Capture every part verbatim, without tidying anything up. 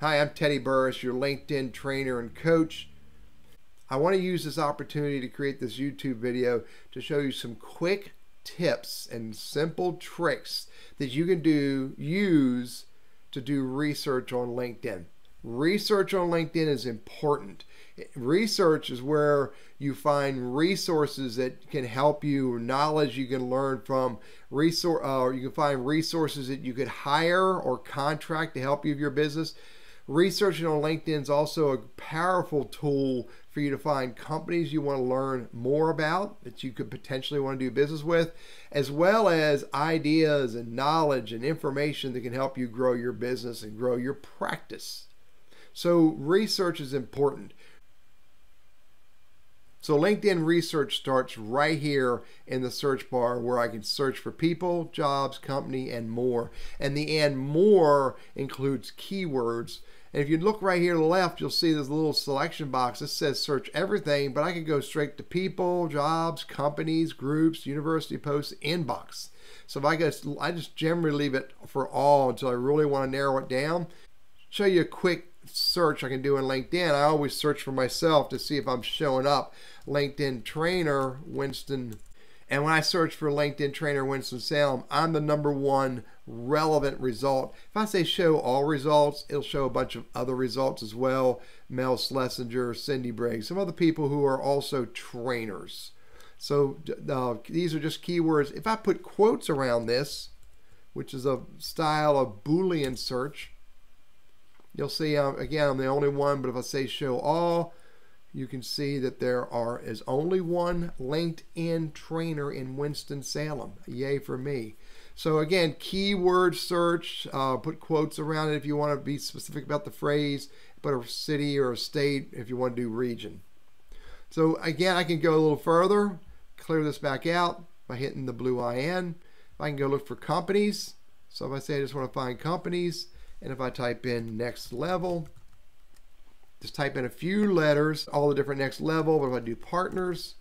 Hi, I'm Teddy Burriss, your LinkedIn trainer and coach. I want to use this opportunity to create this YouTube video to show you some quick tips and simple tricks that you can do use to do research on LinkedIn. Research on LinkedIn is important. Research is where you find resources that can help you, knowledge you can learn from, resource, uh, you can find resources that you could hire or contract to help you with your business. Researching on LinkedIn is also a powerful tool for you to find companies you want to learn more about that you could potentially want to do business with, as well as ideas and knowledge and information that can help you grow your business and grow your practice. So research is important. So LinkedIn research starts right here in the search bar, where I can search for people, jobs, company, and more. And the "and more" includes keywords. And if you look right here to the left, you'll see this little selection box. This says search everything, but I can go straight to people, jobs, companies, groups, university posts, inbox. So if I go, I just generally leave it for all until I really want to narrow it down. Show you a quick search I can do in LinkedIn. I always search for myself to see if I'm showing up. LinkedIn trainer Winston, and when I search for LinkedIn trainer Winston-Salem, I'm the number one relevant result. If I say show all results, it'll show a bunch of other results as well. Mel Schlesinger, Cindy Briggs, some other people who are also trainers. So uh, these are just keywords. If I put quotes around this, which is a style of Boolean search, you'll see, um, again, I'm the only one, but if I say show all, you can see that there are is only one LinkedIn trainer in Winston-Salem. Yay for me. So again, keyword search, uh, put quotes around it if you want to be specific about the phrase, put a city or a state if you want to do region. So again, I can go a little further, clear this back out by hitting the blue I N. I can go look for companies. So if I say I just want to find companies, and if I type in Next Level, just type in a few letters, all the different Next Level. But if I do partners,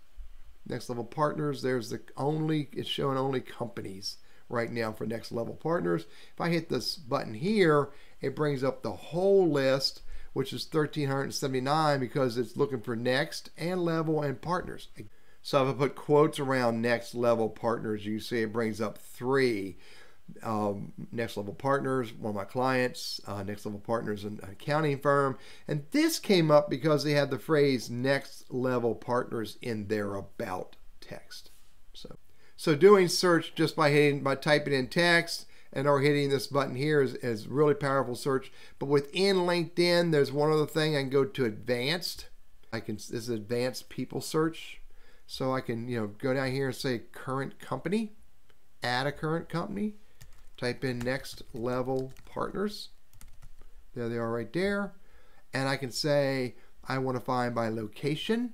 Next Level Partners, there's the only, it's showing only companies right now for Next Level Partners. If I hit this button here, it brings up the whole list, which is one thousand three hundred seventy-nine, because it's looking for Next and Level and Partners. So if I put quotes around Next Level Partners, you see it brings up three. Um, Next Level Partners, one of my clients, uh, Next Level Partners, an accounting firm. And this came up because they had the phrase Next Level Partners in their about text. So, so doing search just by hitting, by typing in text and or hitting this button here is, is really powerful search. But within LinkedIn, there's one other thing. I can go to advanced. I can, this is advanced people search. So I can, you know, go down here and say current company, add a current company. Type in Next Level Partners. There they are right there. And I can say, I want to find by location.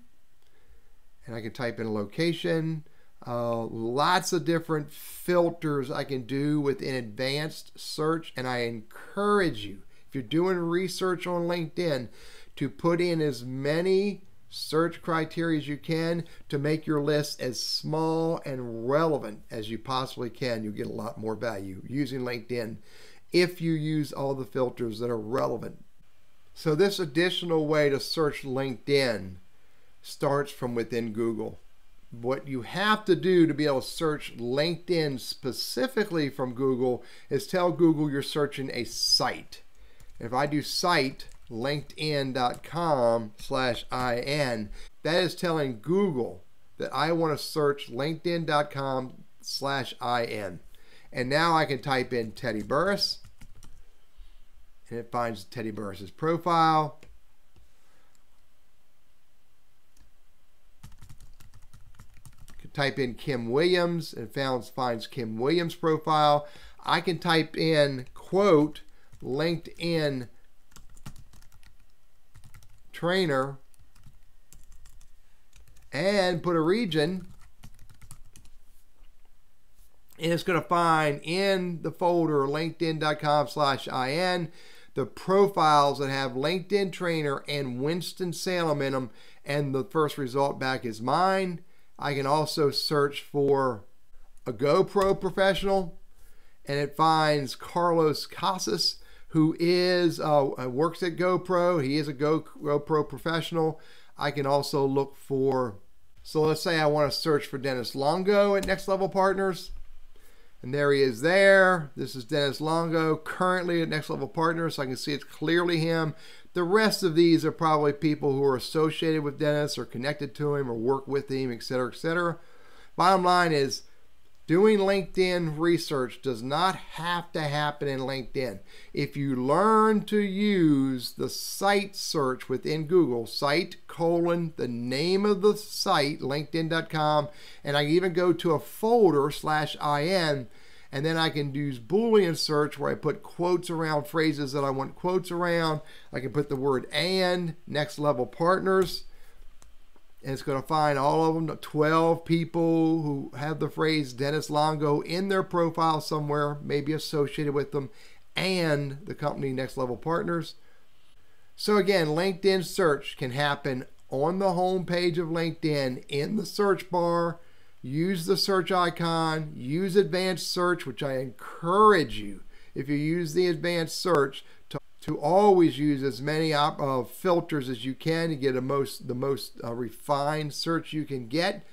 And I can type in a location. Uh, lots of different filters I can do within advanced search. And I encourage you, if you're doing research on LinkedIn, to put in as many search criteria as you can to make your list as small and relevant as you possibly can. You'll get a lot more value using LinkedIn if you use all the filters that are relevant. So this additional way to search LinkedIn starts from within Google. What you have to do to be able to search LinkedIn specifically from Google is tell Google you're searching a site. If I do site, LinkedIn dot com slash I N. That is telling Google that I want to search LinkedIn dot com slash I N. And now I can type in Teddy Burriss, and it finds Teddy Burriss's profile. I can type in Kim Williams, and found, finds Kim Williams' profile. I can type in, quote, LinkedIn trainer, and put a region, and it's going to find in the folder LinkedIn dot com slash I N the profiles that have LinkedIn trainer and Winston-Salem in them, and the first result back is mine. I can also search for a GoPro professional, and it finds Carlos Casas, who is uh, works at GoPro. He is a Go, GoPro professional. I can also look for, so let's say I want to search for Dennis Longo at Next Level Partners. And there he is there. This is Dennis Longo, currently at Next Level Partners. So I can see it's clearly him. The rest of these are probably people who are associated with Dennis or connected to him or work with him, et cetera, et cetera. Bottom line is, doing LinkedIn research does not have to happen in LinkedIn. If you learn to use the site search within Google, site colon, the name of the site, linkedin dot com, and I can even go to a folder slash I N, and then I can use Boolean search where I put quotes around phrases that I want quotes around. I can put the word and, Next Level Partners, and it's going to find all of them, twelve people who have the phrase Dennis Longo in their profile somewhere, maybe associated with them, and the company Next Level Partners. So again, LinkedIn search can happen on the home page of LinkedIn in the search bar. Use the search icon, use advanced search, which I encourage you, if you use the advanced search, to to always use as many op uh, filters as you can to get a most, the most uh, refined search you can get.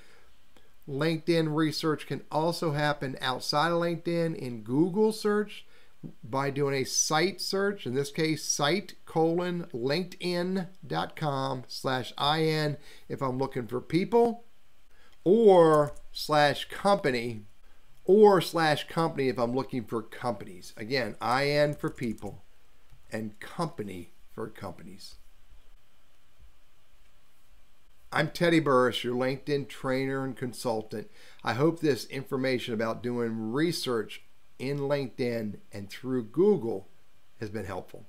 LinkedIn research can also happen outside of LinkedIn in Google search by doing a site search, in this case, site colon linkedin.com slash IN if I'm looking for people, or slash company, or slash company if I'm looking for companies. Again, I N for people and company for companies. I'm Teddy Burriss, your LinkedIn trainer and consultant. I hope this information about doing research in LinkedIn and through Google has been helpful.